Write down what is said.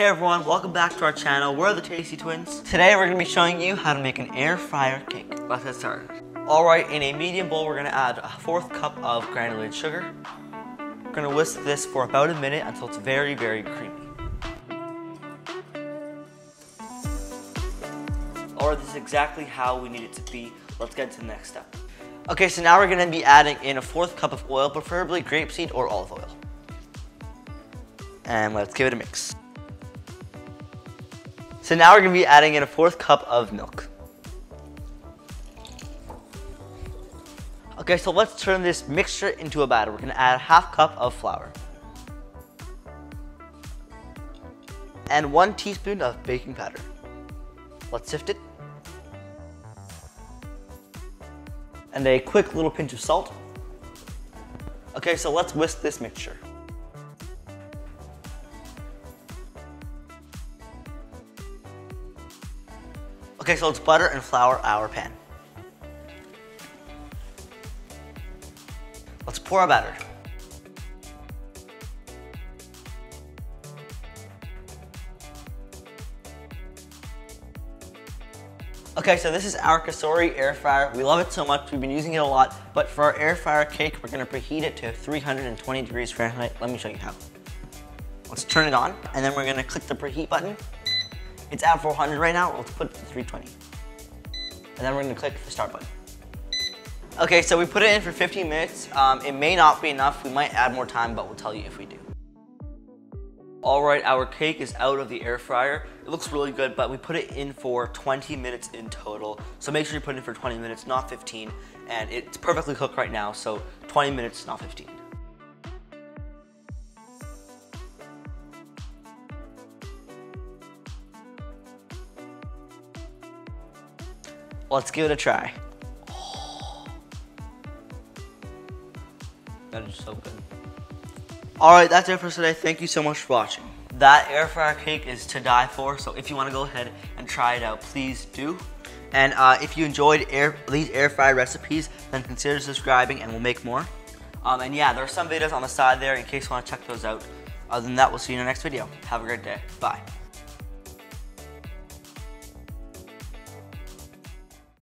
Hey everyone, welcome back to our channel. We're the Tasty Twins. Today we're going to be showing you how to make an air fryer cake. Let's get started. Alright, in a medium bowl we're going to add a 1/4 cup of granulated sugar. We're going to whisk this for about a minute until it's very, very creamy. Alright, this is exactly how we need it to be. Let's get to the next step. Okay, so now we're going to be adding in a 1/4 cup of oil, preferably grapeseed or olive oil. And let's give it a mix. So now we're going to be adding in a 1/4 cup of milk. Okay, so let's turn this mixture into a batter. We're going to add 1/2 cup of flour. And 1 teaspoon of baking powder. Let's sift it. And a quick little pinch of salt. Okay, so let's whisk this mixture. Okay, so let's butter and flour our pan. Let's pour our batter. Okay, so this is our Cosori air fryer. We love it so much, we've been using it a lot, but for our air fryer cake, we're gonna preheat it to 320 degrees Fahrenheit. Let me show you how. Let's turn it on, and then we're gonna click the preheat button. It's at 400 right now, let's put it to 320. And then we're gonna click the start button. Okay, so we put it in for 15 minutes. It may not be enough, we might add more time, but we'll tell you if we do. All right, our cake is out of the air fryer. It looks really good, but we put it in for 20 minutes in total. So make sure you put it in for 20 minutes, not 15. And it's perfectly cooked right now, so 20 minutes, not 15. Let's give it a try. Oh. That is so good. All right, that's it for today. Thank you so much for watching. That air fryer cake is to die for, so if you want to go ahead and try it out, please do. And if you enjoyed these air fryer recipes, then consider subscribing and we'll make more. And yeah, there are some videos on the side there in case you want to check those out. Other than that, we'll see you in our next video. Have a great day. Bye.